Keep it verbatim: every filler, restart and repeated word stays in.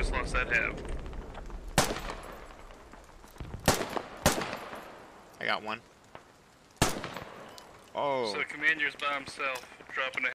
just lost that half. I got one. Oh. So the commander's by himself, dropping a